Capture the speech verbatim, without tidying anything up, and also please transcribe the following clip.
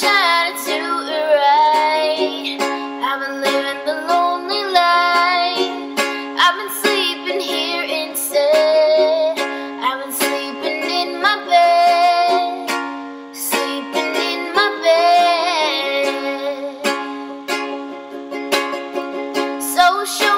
try to do it right. I've been living the lonely life. I've been sleeping here instead. I've been sleeping in my bed, sleeping in my bed. So sure.